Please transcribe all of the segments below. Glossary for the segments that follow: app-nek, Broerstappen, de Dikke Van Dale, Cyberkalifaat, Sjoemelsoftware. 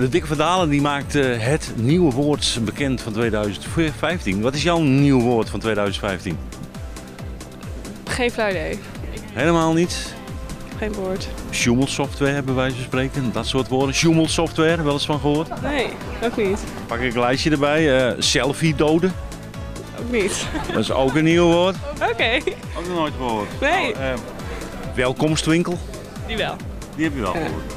De Dikke Van Dale die maakt het nieuwe woord bekend van 2015. Wat is jouw nieuw woord van 2015? Geen flauw idee. Helemaal niet? Geen woord. Sjoemelsoftware hebben wij zo spreken, dat soort woorden. Sjoemelsoftware, wel eens van gehoord? Nee, ook niet. Pak ik een lijstje erbij. Selfie doden? Ook niet. Dat is ook een nieuw woord. Oké. Okay. Ook nog nooit gehoord. Nee. Oh, welkomstwinkel? Die wel. Die heb je wel gehoord.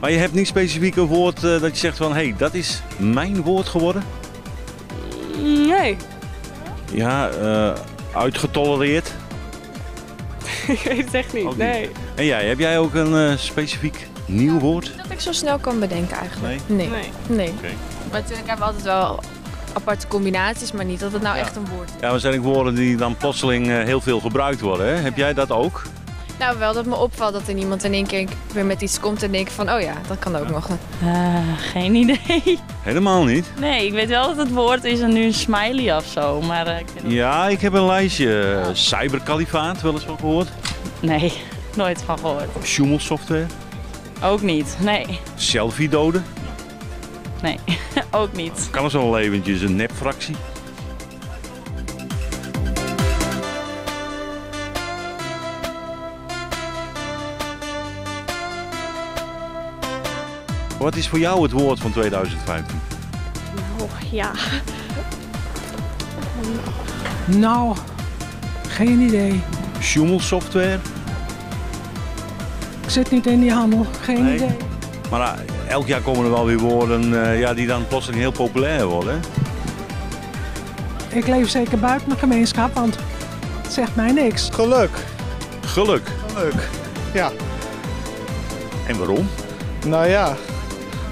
Maar je hebt niet specifiek een woord dat je zegt van, hé, dat is mijn woord geworden? Nee. Ja, uitgetolereerd? Ik weet het echt niet, ook nee. Niet. En jij, heb jij ook een specifiek nieuw woord? Niet dat ik zo snel kan bedenken eigenlijk. Nee? Nee. Okay. Maar natuurlijk hebben we altijd wel aparte combinaties, maar niet dat het nou echt een woord is. Ja, maar zijn ook woorden die dan plotseling heel veel gebruikt worden, hè? Heb jij dat ook? Nou, wel dat me opvalt dat er iemand in één keer weer met iets komt en denkt van, oh ja, dat kan ook nog. Geen idee. Helemaal niet? Nee, ik weet wel dat het woord is en nu een smiley of zo, maar... ik heb een lijstje. Cyberkalifaat, wel eens van gehoord? Nee, nooit van gehoord. Sjoemelsoftware? Ook niet, nee. Selfie doden? Nee, ook niet. Kan er zo eventjes een nepfractie? Wat is voor jou het woord van 2015? Nou, ja. Nou, geen idee. Sjoemelsoftware? Ik zit niet in die handel, geen idee. Maar elk jaar komen er wel weer woorden die dan plotseling heel populair worden. Ik leef zeker buiten mijn gemeenschap, want het zegt mij niks. Geluk. Ja. En waarom? Nou ja.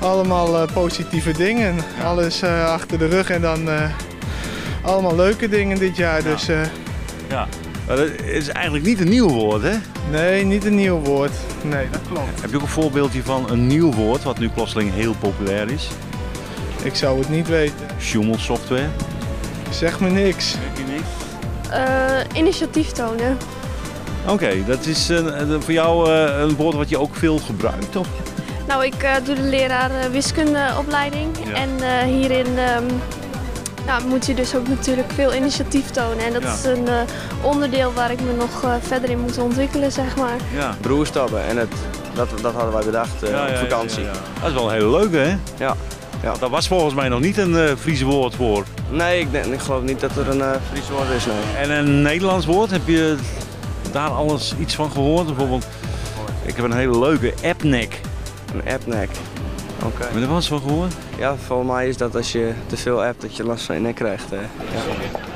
Allemaal positieve dingen, alles achter de rug en dan allemaal leuke dingen dit jaar. Ja. Dus, maar dat is eigenlijk niet een nieuw woord, hè? Nee, niet een nieuw woord. Nee, dat klopt. Heb je ook een voorbeeldje van een nieuw woord wat nu plotseling heel populair is? Ik zou het niet weten. Sjoemelsoftware? Zeg me niks. Zeg je niks? Initiatief tonen. Oké, dat is voor jou een woord wat je ook veel gebruikt, toch? Nou, ik doe de leraar wiskundeopleiding en hierin moet je dus ook natuurlijk veel initiatief tonen. En dat is een onderdeel waar ik me nog verder in moet ontwikkelen, zeg maar. Ja. Broerstappen, en dat hadden wij bedacht op vakantie. Ja. Dat is wel een hele leuke, hè? Ja. Dat was volgens mij nog niet een Friese woord voor. Nee, ik geloof niet dat er een Friese woord is, nee. En een Nederlands woord, heb je daar alles iets van gehoord? Bijvoorbeeld, ik heb een hele leuke app-nek. Een app-nek. Oké. Heb je er wel eens van gehoord? Ja, volgens mij is dat als je te veel appt dat je last van je nek krijgt. Hè? Ja.